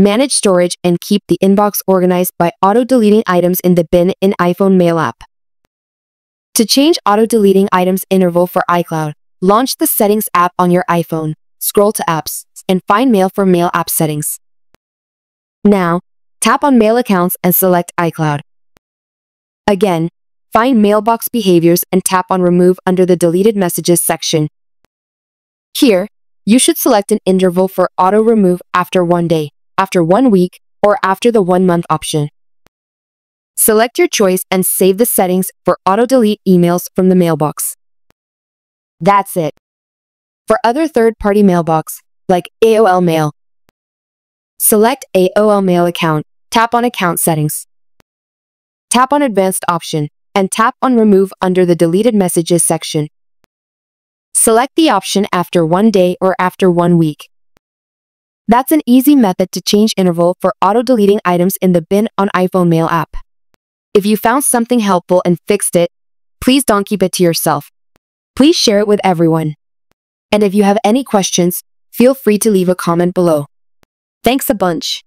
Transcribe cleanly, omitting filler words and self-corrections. manage storage, and keep the inbox organized by auto-deleting items in the bin in iPhone Mail app. To change auto-deleting items interval for iCloud, launch the Settings app on your iPhone, scroll to Apps, and find Mail for Mail app settings. Now, tap on Mail Accounts and select iCloud. Again, find Mailbox Behaviors and tap on Remove under the Deleted Messages section. Here, you should select an interval for auto-remove after 1 day, after 1 week, or after the 1 month option. Select your choice and save the settings for auto-delete emails from the mailbox. That's it. For other third-party mailbox, like AOL Mail, select AOL Mail account, tap on Account Settings. Tap on Advanced option, and tap on Remove under the Deleted Messages section. Select the option after 1 day or after 1 week. That's an easy method to change interval for auto-deleting items in the bin on iPhone Mail app. If you found something helpful and fixed it, please don't keep it to yourself. Please share it with everyone. And if you have any questions, feel free to leave a comment below. Thanks a bunch.